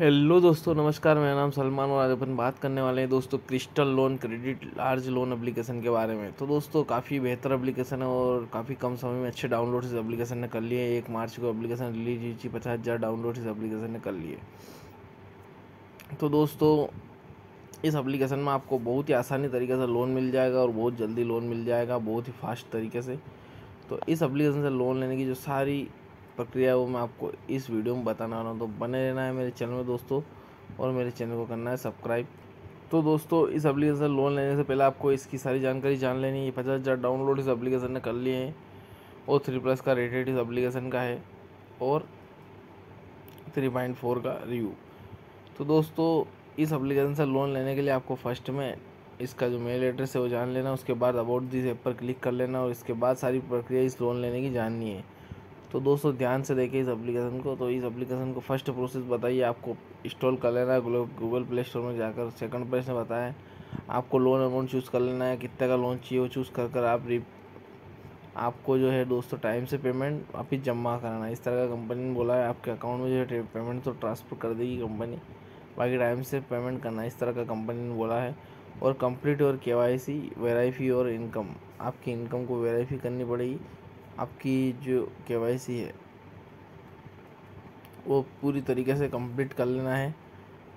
Hello दोस्तों, नमस्कार। मेरा नाम सलमान और आज अपन बात करने वाले हैं दोस्तों crystal loan credit large loan application के बारे में। तो दोस्तों काफ़ी बेहतर एप्लीकेशन है और काफ़ी कम समय में अच्छे डाउनलोड इस एप्लीकेशन ने कर लिए। 1 मार्च को एप्लीकेशन रिलीज हुई थी, 50,000 डाउनलोड इस एप्लीकेशन ने कर लिए। तो दोस्तों इस एप्लीकेशन में आपको बहुत ही आसानी तरीके से लोन मिल जाएगा और बहुत जल्दी लोन मिल जाएगा, बहुत ही फास्ट तरीके से। तो इस एप्लीकेशन से लोन लेने की जो सारी प्रक्रिया वो मैं आपको इस वीडियो में बताने वाला हूँ। तो बने रहना है मेरे चैनल में दोस्तों और मेरे चैनल को करना है सब्सक्राइब। तो दोस्तों इस एप्लीकेशन से लोन लेने से पहले आपको इसकी सारी जानकारी जान लेनी है। 50,000 डाउनलोड इस एप्लीकेशन ने कर लिए हैं और 3+ का रेटेड इस एप्लीकेशन का है और 3.4 का रिव्यू। तो दोस्तों इस एप्लीकेशन से लोन लेने के लिए आपको फर्स्ट में इसका जो मेल एड्रेस है वो जान लेना, उसके बाद अबाउट दिस ऐप पर क्लिक कर लेना और इसके बाद सारी प्रक्रिया इस लोन लेने की जाननी है। तो दोस्तों ध्यान से देखिए इस एप्लीकेशन को। तो इस एप्लीकेशन को फर्स्ट प्रोसेस बताइए, आपको इंस्टॉल कर लेना है गूगल प्ले स्टोर में जाकर। सेकंड प्रोसेस में बताया है आपको लोन अमाउंट चूज़ कर लेना है, कितने का लोन चाहिए वो चूज़ कर कर आपको जो है दोस्तों टाइम से पेमेंट वापस जमा कराना है। इस तरह का कंपनी ने बोला है आपके अकाउंट में जो है पेमेंट तो ट्रांसफ़र कर देगी कंपनी, बाकी टाइम से पेमेंट करना है, इस तरह का कंपनी ने बोला है। और कंप्लीट और KYC वेरीफाई और इनकम, आपकी इनकम को वेरीफाई करनी पड़ेगी। आपकी जो KYC है वो पूरी तरीके से कंप्लीट कर लेना है।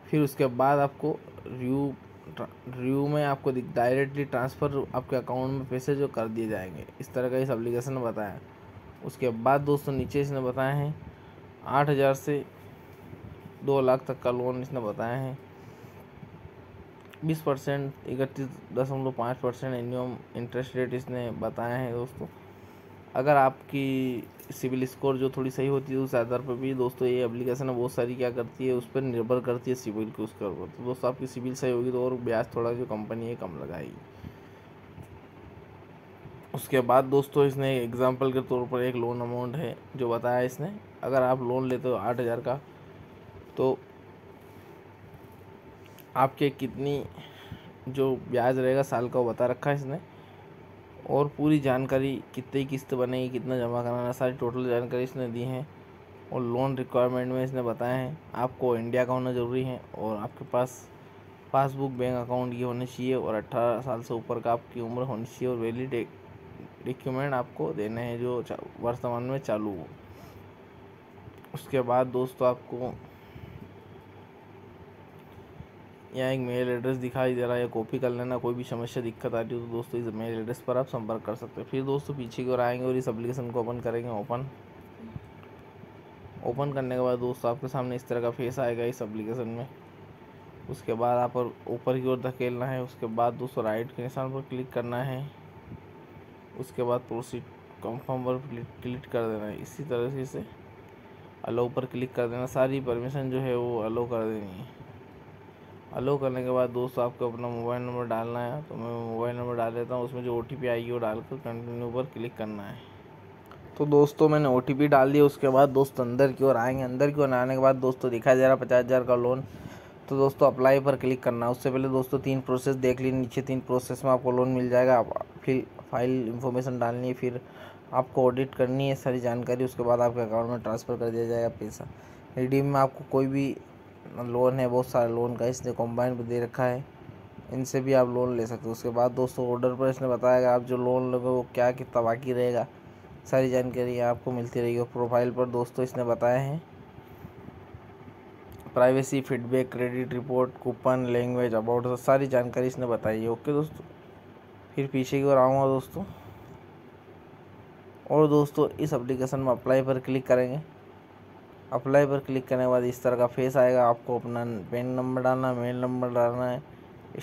फिर उसके बाद आपको रिव्यू में आपको डायरेक्टली ट्रांसफ़र आपके अकाउंट में पैसे जो कर दिए जाएंगे, इस तरह का इस एप्लीकेशन ने बताया। उसके बाद दोस्तों नीचे इसने बताया है 8,000 से 2,00,000 तक का लोन इसने बताया है। 20%, 31.5% एन्युअल इंटरेस्ट रेट इसने बताया है दोस्तों। अगर आपकी सिविल स्कोर जो थोड़ी सही होती है उस आधार पर भी दोस्तों ये एप्लीकेशन बहुत सारी क्या करती है उस पर निर्भर करती है सिविल के उसके ऊपर। तो दोस्तों आपकी सिविल सही होगी तो और ब्याज थोड़ा जो कंपनी है कम लगाएगी। उसके बाद दोस्तों इसने एग्जांपल के तौर पर एक लोन अमाउंट है जो बताया इसने। अगर आप लोन लेते हो 8,000 का तो आपके कितनी जो ब्याज रहेगा साल का वो बता रखा है इसने और पूरी जानकारी कितनी किस्त बनेगी, कितना जमा कराना, सारी टोटल जानकारी इसने दी है। और लोन रिक्वायरमेंट में इसने बताया है आपको इंडिया का होना ज़रूरी है और आपके पास पासबुक बैंक अकाउंट ये होने चाहिए और 18 साल से ऊपर का आपकी उम्र होनी चाहिए और वैलिड डॉक्यूमेंट आपको देने हैं जो वर्तमान में चालू हो। उसके बाद दोस्तों आपको यहाँ एक मेल एड्रेस दिखाई दे रहा है, कॉपी कर लेना। कोई भी समस्या दिक्कत आ रही हो तो दोस्तों इस मेल एड्रेस पर आप संपर्क कर सकते हो। फिर दोस्तों पीछे की ओर आएंगे और इस एप्लीकेशन को ओपन करेंगे। ओपन करने के बाद दोस्तों आपके सामने इस तरह का फेस आएगा इस एप्लीकेशन में। उसके बाद आप ऊपर की ओर धकेलना है। उसके बाद दोस्तों राइट के निशान पर क्लिक करना है। उसके बाद प्रोसीड कन्फर्म पर क्लिक कर देना है। इसी तरह से इसे अलाउ पर क्लिक कर देना, सारी परमिशन जो है वो अलाउ कर देनी है। अलो करने के बाद दोस्तों आपको अपना मोबाइल नंबर डालना है, तो मैं मोबाइल नंबर डाल देता हूँ। उसमें जो OTP आएगी वो डालकर कंटिन्यू पर क्लिक करना है। तो दोस्तों मैंने OTP डाल दिया। उसके बाद दोस्तों अंदर की ओर आएंगे। अंदर की ओर आने के बाद दोस्तों दिखाई दे रहा 50,000 का लोन। तो दोस्तों अप्लाई पर क्लिक करना है। उससे पहले दोस्तों 3 प्रोसेस देख ली। नीचे 3 प्रोसेस में आपको लोन मिल जाएगा। आप फिर फाइल इन्फॉर्मेशन डालनी है, फिर आपको ऑडिट करनी है सारी जानकारी। उसके बाद आपके अकाउंट में ट्रांसफ़र कर दिया जाएगा पैसा। रिडीम में आपको कोई भी लोन है, बहुत सारे लोन का इसने कंबाइन पर दे रखा है, इनसे भी आप लोन ले सकते हो। उसके बाद दोस्तों ऑर्डर पर इसने बताया आप जो लोन लोगे वो क्या कितना बाकी रहेगा, सारी जानकारी आपको मिलती रहेगी। और प्रोफाइल पर दोस्तों इसने बताया है privacy, feedback, credit report, coupon, language, about, सारी जानकारी इसने बताई है। ओके दोस्तों, फिर पीछे की ओर आऊँगा दोस्तों और दोस्तों इस एप्लीकेशन में अप्लाई पर क्लिक करेंगे। अप्लाई पर क्लिक करने के बाद इस तरह का फेस आएगा। आपको अपना पैन नंबर डालना है, मेल नंबर डालना है,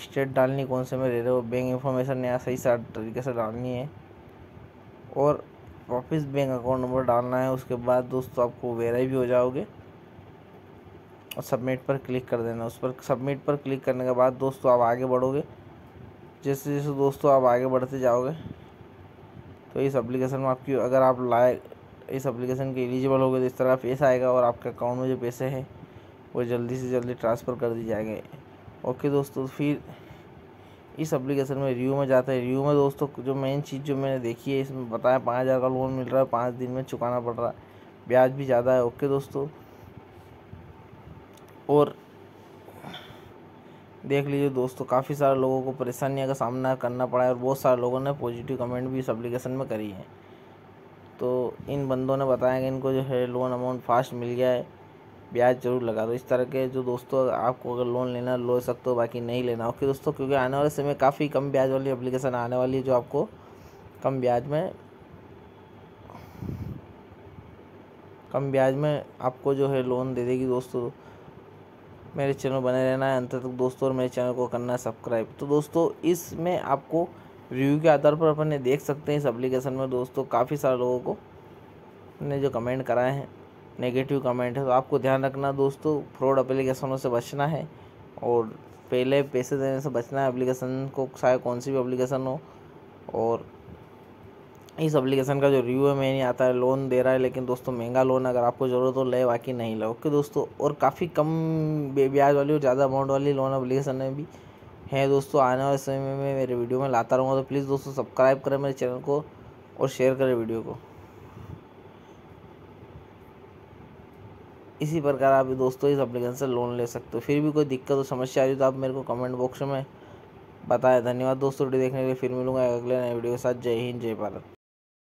स्टेट डालनी कौन से में रह रहे हो, बैंक इन्फॉर्मेशन यहाँ सही सारी तरीके से डालनी है और वापस बैंक अकाउंट नंबर डालना है। उसके बाद दोस्तों आपको वेरीफाई भी हो जाओगे और सबमिट पर क्लिक कर देना। उस पर सबमिट पर क्लिक करने के बाद दोस्तों आप आगे बढ़ोगे। जैसे जैसे दोस्तों आप आगे बढ़ते जाओगे तो इस एप्लीकेशन में आपकी अगर आप लाइक इस एप्लीकेशन के एलिजिबल हो गए तो इस तरह पैसा आएगा और आपके अकाउंट में जो पैसे हैं वो जल्दी से जल्दी ट्रांसफ़र कर दिए जाएंगे। ओके दोस्तों, फिर इस एप्लीकेशन में रिव्यू में जाते हैं। रिव्यू में दोस्तों जो मेन चीज़ जो मैंने देखी है इसमें बताया 5,000 का लोन मिल रहा है, 5 दिन में चुकाना पड़ रहा है, ब्याज भी ज़्यादा है। ओके दोस्तों, और देख लीजिए दोस्तों, काफ़ी सारे लोगों को परेशानियों का सामना करना पड़ा है और बहुत सारे लोगों ने पॉजिटिव कमेंट भी इस एप्लीकेशन में करी है। तो इन बंदों ने बताया कि इनको जो है लोन अमाउंट फास्ट मिल गया है, ब्याज जरूर लगा दो। इस तरह के जो दोस्तों आपको अगर लोन लेना लो सकते हो, बाकी नहीं लेना ओके दोस्तों, क्योंकि आने वाले समय काफ़ी कम ब्याज वाली एप्लीकेशन आने वाली है जो आपको कम ब्याज में आपको जो है लोन दे देगी। दोस्तों मेरे चैनल बने रहना है अंत तक दोस्तों, और मेरे चैनल को करना है सब्सक्राइब। तो दोस्तों इसमें आपको रिव्यू के आधार पर अपन देख सकते हैं इस एप्लीकेशन में दोस्तों काफ़ी सारे लोगों को ने जो कमेंट कराए हैं नेगेटिव कमेंट है, तो आपको ध्यान रखना दोस्तों, फ्रॉड एप्लीकेशनों से बचना है और पहले पैसे देने से बचना है एप्लीकेशन को, चाहे कौन सी भी एप्लीकेशन हो। और इस एप्लीकेशन का जो रिव्यू है मैं नहीं आता है, लोन दे रहा है लेकिन दोस्तों महंगा लोन, अगर आपको ज़रूरत हो ले, बाकी नहीं ले ओके दोस्तों। और काफ़ी कम ब्याज वाली और ज़्यादा अमाउंट वाली लोन एप्लीकेशन में भी है दोस्तों। आने वाले समय में मेरे वीडियो में लाता रहूँगा, तो प्लीज़ दोस्तों सब्सक्राइब करें मेरे चैनल को और शेयर करें वीडियो को। इसी प्रकार आप दोस्तों इस एप्लीकेशन से लोन ले सकते हो। फिर भी कोई दिक्कत और समस्या आ रही हो तो आप मेरे को कमेंट बॉक्स में बताएं। धन्यवाद दोस्तों वीडियो देखने के लिए, फिर मिलूंगा अगले नए वीडियो के साथ। जय हिंद, जय भारत।